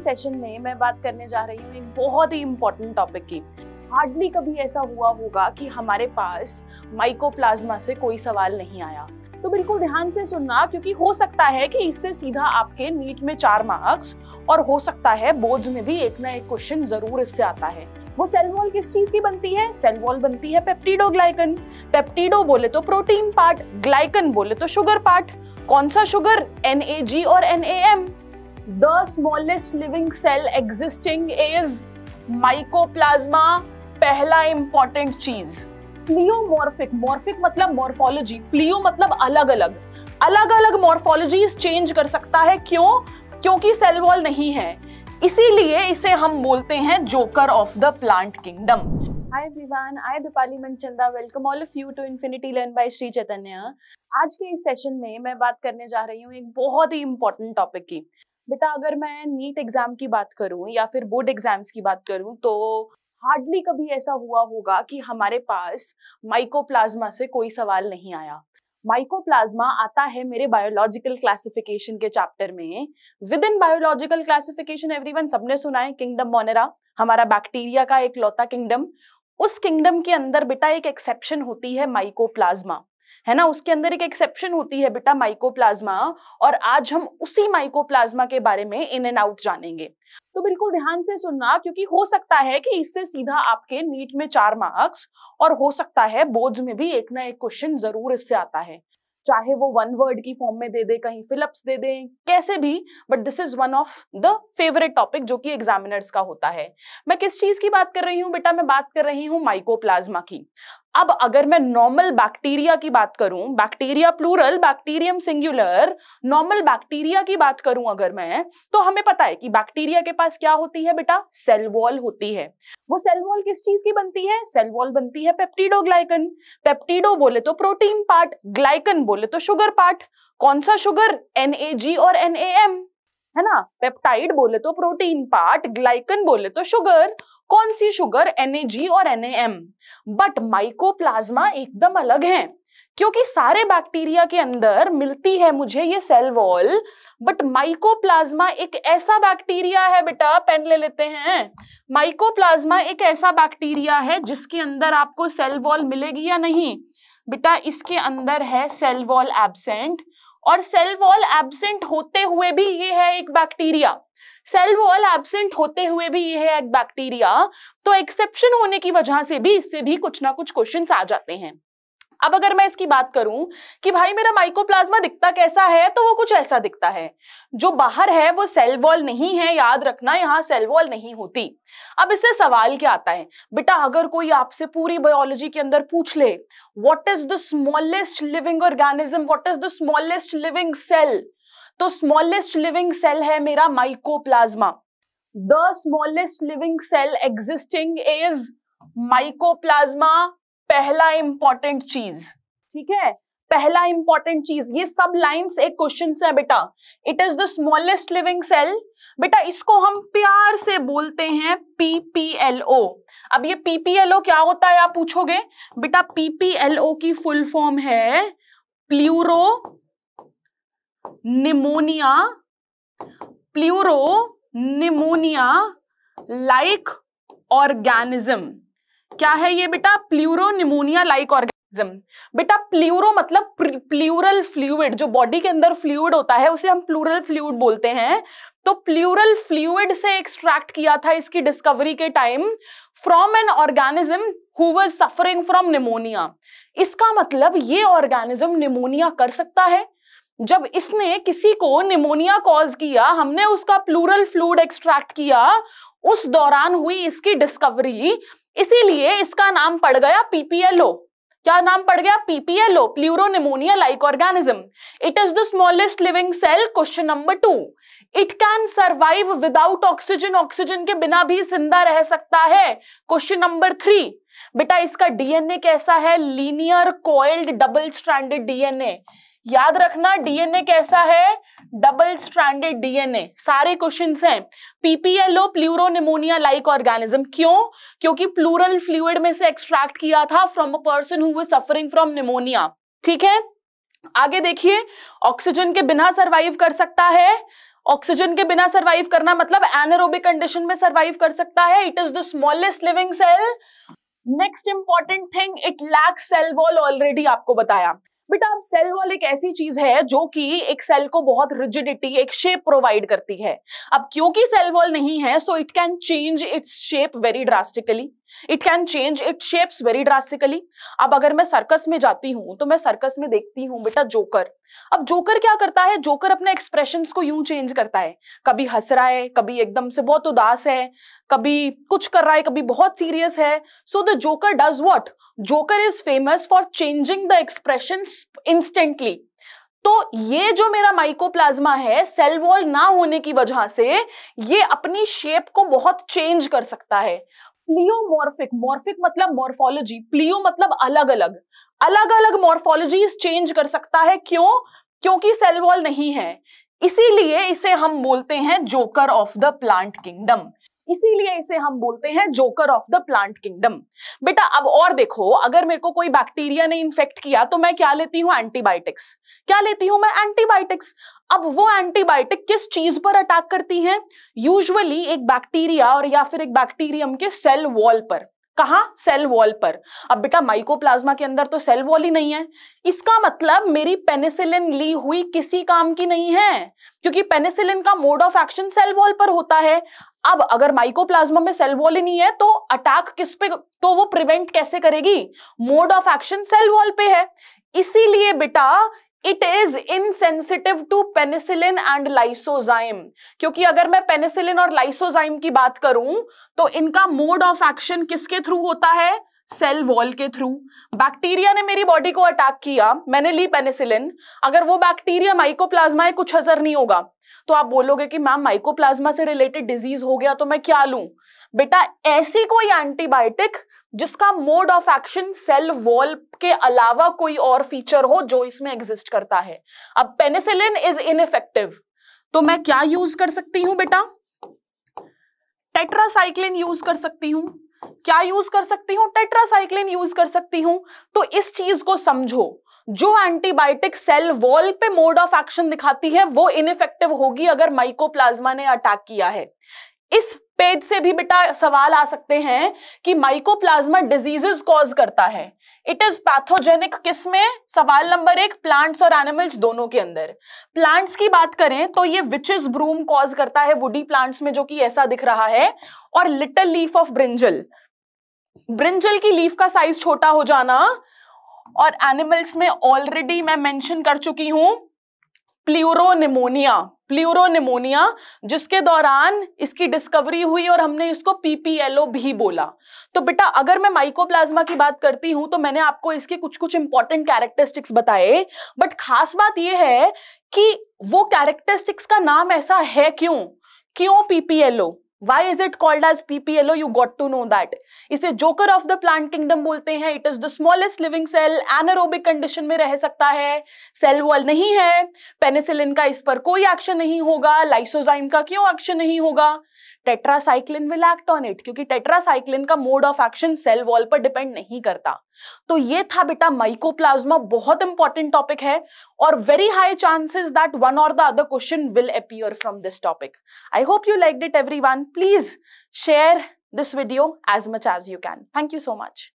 इस सेशन में मैं बात करने जा रही हूँ एक बहुत ही इम्पोर्टेंट टॉपिक की। हार्डली कभी ऐसा हुआ होगा कि हमारे पास माइकोप्लाज्मा से कोई सवाल नहीं आया, तो बिल्कुल ध्यान से सुनना क्योंकि हो सकता है कि इससे सीधा आपके नीट में 4 मार्क्स और हो सकता है बोर्ड्स में भी एक ना एक क्वेश्चन जरूर इससे आता है। वो सेल वॉल किस चीज की बनती है? सेल वॉल बनती है पेप्टिडोग्लाइकन। पेप्टिडो बोले तो प्रोटीन पार्ट, ग्लाइकन बोले तो शुगर पार्ट। कौन सा शुगर? NAG और NAM। The smallest living cell existing is mycoplasma। पहला इंपॉर्टेंट चीज प्लियोमॉर्फिक। मॉर्फिक मतलब मॉर्फोलॉजी, प्लियो मतलब अलग अलग मॉर्फोलॉजी चेंज कर सकता है। क्यों? क्योंकि सेल वॉल नहीं है, इसीलिए इसे हम बोलते हैं joker of the plant kingdom. Hi everyone, I Deepali Manchanda, welcome all of you to infinity learn by Shri Chaitanya. आज के इस सेशन में मैं बात करने जा रही हूँ एक बहुत ही इंपॉर्टेंट टॉपिक की। बेटा, अगर मैं नीट एग्जाम की बात करूँ या फिर बोर्ड एग्जाम्स की बात करूँ तो हार्डली कभी ऐसा हुआ होगा कि हमारे पास माइकोप्लाज्मा से कोई सवाल नहीं आया। माइकोप्लाज्मा आता है मेरे बायोलॉजिकल क्लासिफिकेशन के चैप्टर में। Within biological classification everyone सबने सुना है किंगडम मोनेरा, हमारा बैक्टीरिया का एक लौता किंगडम। उस किंगडम के अंदर बेटा एक एक्सेप्शन होती है माइकोप्लाज्मा, है ना? उसके अंदर एक एक्सेप्शन होती है बेटा माइकोप्लाज्मा, और आज हम उसी माइकोप्लाज्मा के बारे में इन एंड आउट जानेंगे। तो बिल्कुल ध्यान से सुनना क्योंकि हो सकता है कि इससे सीधा आपके नीट में 4 मार्क्स और हो सकता है बोर्ड्स में भी एक ना एक क्वेश्चन जरूर इससे आता है। चाहे वो 1 वर्ड की फॉर्म में दे दे, कहीं फिलअप्स दे दे, कैसे भी, but this is one of the favourite topic जो कि एग्जामिनर्स का होता है। मैं किस चीज की बात कर रही हूँ बेटा? मैं बात कर रही हूँ माइकोप्लाज्मा की। अब अगर मैं नॉर्मल बैक्टीरिया की बात करूं, bacteria plural, bacterium singular, normal bacteria की बात करूं अगर मैं, तो हमें पता है कि बैक्टीरिया के पास क्या होती है बेटा? सेल वॉल होती है। वो सेल वॉल किस चीज की बनती है? सेल वॉल बनती है पेप्टिडोग्लाइकन। पेप्टिडो बोले तो प्रोटीन पार्ट, ग्लाइकन बोले तो शुगर पार्ट। कौन सा शुगर? NAG और NAM, है ना? पेप्टाइड बोले तो प्रोटीन पार्ट, ग्लाइकन बोले तो शुगर। कौन सी शुगर? NAG और NAM। बट माइकोप्लाज्मा एकदम अलग है क्योंकि सारे बैक्टीरिया के अंदर मिलती है मुझे ये सेल वॉल, बट माइकोप्लाज्मा एक ऐसा बैक्टीरिया है बेटा, पेन ले लेते हैं, माइकोप्लाज्मा एक ऐसा बैक्टीरिया है जिसके अंदर आपको सेल वॉल मिलेगी या नहीं बेटा? इसके अंदर है सेल वॉल एब्सेंट, और सेल वॉल एब्सेंट होते हुए भी ये है एक बैक्टीरिया। सेल वॉल एब्सेंट होते हुए भी ये है एक बैक्टीरिया, तो एक्सेप्शन होने की वजह से भी इससे भी कुछ ना कुछ क्वेश्चंस आ जाते हैं। अब अगर मैं इसकी बात करूं कि भाई मेरा माइकोप्लाज्मा दिखता कैसा है, तो वो कुछ ऐसा दिखता है। जो बाहर है वो सेल वॉल नहीं है, याद रखना, यहाँ सेल वॉल नहीं होती। अब इससे सवाल क्या आता है बेटा? अगर कोई आपसे पूरी बायोलॉजी के अंदर पूछ ले what is the smallest living organism, what is the smallest living cell, तो स्मॉलेस्ट लिविंग सेल है मेरा mycoplasma. The smallest living cell existing is mycoplasma, पहला इंपॉर्टेंट चीज। ठीक है, पहला इंपॉर्टेंट चीज। ये सब लाइंस एक क्वेश्चन से है बेटा। It is the smallest living cell. बेटा इसको हम प्यार से बोलते हैं PPLO। अब ये PPLO क्या होता है आप पूछोगे? बेटा PPLO की फुल फॉर्म है प्ल्यूरोनिमोनिया, प्ल्यूरोनिमोनिया लाइक ऑर्गेनिज्म। क्या है ये बेटा? Pleuropneumonia like organism. बेटा प्ल्यूरो मतलब प्लूरल फ्लूइड, जो बॉडी के अंदर फ्लूइड होता है उसे हम प्लूरल फ्लूइड बोलते हैं। तो प्लूरल फ्लूइड से एक्सट्रैक्ट किया था इसकी डिस्कवरी के time from an organism who was suffering from pneumonia. इसका मतलब ये ऑर्गेनिज्म निमोनिया कर सकता है। जब इसने किसी को निमोनिया कॉज किया, हमने उसका प्लूरल फ्लूइड एक्सट्रैक्ट किया, उस दौरान हुई इसकी डिस्कवरी, इसीलिए इसका नाम पड़ गया PPLO। क्या नाम पड़ गया? PPLO, pleuropneumonia like organism. It is the smallest living cell. Question number 2, it can survive without oxygen, oxygen के बिना भी जिंदा रह सकता है। क्वेश्चन नंबर 3, बेटा इसका DNA कैसा है? Linear coiled double stranded DNA। याद रखना DNA कैसा है? Double stranded DNA। सारे क्वेश्चंस हैं PPLO प्ल्यूरोनिमोनिया लाइक ऑर्गेनिज्म। क्यों? क्योंकि प्लूरल फ्लूइड में से एक्सट्रैक्ट किया था from a person who was suffering from pneumonia. ठीक है, आगे देखिए, ऑक्सीजन के बिना सरवाइव कर सकता है, ऑक्सीजन के बिना सर्वाइव करना मतलब एनारोबिक कंडीशन में सर्वाइव कर सकता है. It is the smallest living cell. Next important thing, it lack cell wall. Already आपको बताया बेटा, अब सेल वॉल एक ऐसी चीज है जो कि एक सेल को बहुत रिजिडिटी, एक शेप प्रोवाइड करती है. अब क्योंकि सेल वॉल नहीं है, so it can change its shape very drastically. It can change its shapes very drastically. अब अगर मैं सर्कस में जाती हूं तो मैं सर्कस में देखती हूं बेटा जोकर. अब जोकर क्या करता है, जोकर अपने एक्सप्रेशंस को यूं चेंज करता है. कभी हंस रहा है, कभी एकदम से बहुत उदास है, कभी कुछ कर रहा है, कभी बहुत सीरियस है. So the joker does what, joker is famous for changing the expressions instantly. तो ये जो मेरा माइकोप्लाज्मा है, सेल वॉल ना होने की वजह से ये अपनी शेप को बहुत चेंज कर सकता है. प्लियोमॉर्फिक, मॉर्फिक मतलब मॉर्फोलॉजी, प्लियो मतलब अलग अलग, अलग अलग मॉर्फोलॉजी चेंज कर सकता है. क्यों? क्योंकि सेल वॉल नहीं है, इसीलिए इसे हम बोलते हैं joker of the plant kingdom. इसीलिए इसे हम बोलते हैं joker of the plant kingdom. बेटा अब और देखो, अगर मेरे को कोई बैक्टीरिया ने इन्फेक्ट किया तो मैं क्या लेती हूँ, एंटीबायोटिक्स. क्या लेती हूँ मैं, एंटीबायोटिक्स. अब वो एंटीबायोटिक किस चीज पर अटैक करती हैं, यूजुअली एक बैक्टीरिया और या फिर एक बैक्टीरियम के सेल वॉल पर. कहां, सेल वॉल पर. अब बेटा माइकोप्लाज्मा के अंदर तो सेल वॉल ही नहीं है. इसका मतलब मेरी पेनिसिलिन ली हुई किसी काम की नहीं है, क्योंकि पेनिसिलिन का mode of action cell wall पर होता है. अब अगर माइकोप्लाज्मा में सेल वॉल ही नहीं है तो अटैक किस पे, तो वो प्रिवेंट कैसे करेगी, mode of action cell wall पे है. इसीलिए बेटा it is insensitive to penicillin and lysozyme, क्योंकि अगर मैं पेनिसिलिन और लाइसोजाइम की बात करूं तो इनका मोड ऑफ एक्शन किसके थ्रू होता है, सेल वॉल के थ्रू. बैक्टीरिया ने मेरी बॉडी को अटैक किया, मैंने ली पेनिसिलिन. अगर वो बैक्टीरिया माइकोप्लाज्मा है, कुछ असर नहीं होगा. तो आप बोलोगे कि मैम माइकोप्लाज्मा से रिलेटेड डिजीज हो गया तो मैं क्या लूं. बेटा ऐसी कोई एंटीबायोटिक जिसका mode of action cell wall के अलावा कोई और फीचर हो जो इसमें एग्जिस्ट करता है. अब पेनिसिलिन इज इनइफेक्टिव, तो मैं क्या यूज कर सकती हूं बेटा, टेट्रासाइक्लिन यूज कर सकती हूं. क्या यूज कर सकती हूँ, टेट्रासाइक्लिन यूज कर सकती हूँ. तो इस चीज को समझो, जो एंटीबायोटिक सेल वॉल पे मोड ऑफ एक्शन दिखाती है वो इनइफेक्टिव होगी अगर माइकोप्लाज्मा ने अटैक किया है. इस पेज से भी बेटा सवाल आ सकते हैं कि माइकोप्लाज्मा डिजीजेस कॉज करता है. इट इज पैथोजेनिक किस में, सवाल नंबर 1 प्लांट्स और एनिमल्स दोनों के अंदर. प्लांट्स की बात करें तो ये विचेस ब्रूम कॉज करता है वुडी प्लांट्स में, जो कि ऐसा दिख रहा है, और little leaf of brinjal. Brinjal की लीफ का साइज छोटा हो जाना. और एनिमल्स में ऑलरेडी मैं मेंशन कर चुकी हूं प्ल्यूरोनिमोनिया, प्ल्यूरोनिमोनिया जिसके दौरान इसकी डिस्कवरी हुई और हमने इसको PPLO भी बोला. तो बेटा अगर मैं माइकोप्लाज्मा की बात करती हूं तो मैंने आपको इसके कुछ कुछ इंपॉर्टेंट कैरेक्टरिस्टिक्स बताए, बट खास बात यह है कि वो कैरेक्टरिस्टिक्स का नाम ऐसा है क्यों, क्यों PPLO, Why is it called as PPLO? You got to know that. इसे joker of the plant kingdom बोलते हैं. It is the smallest living cell, anaerobic condition में रह सकता है, सेल वॉल नहीं है, पेनिसिलिन का इस पर कोई एक्शन नहीं होगा, लाइसोजाइम का क्यों एक्शन नहीं होगा, tetracycline will act on it, क्योंकि टेट्रासाइक्लिन का mode of action cell wall पर डिपेंड नहीं करता. तो ये था बेटा माइकोप्लाज्मा, बहुत इंपॉर्टेंट टॉपिक है और very high chances that one और the other question will appear from this topic. I hope you liked it everyone. Please share this video as much as you can. Thank you so much.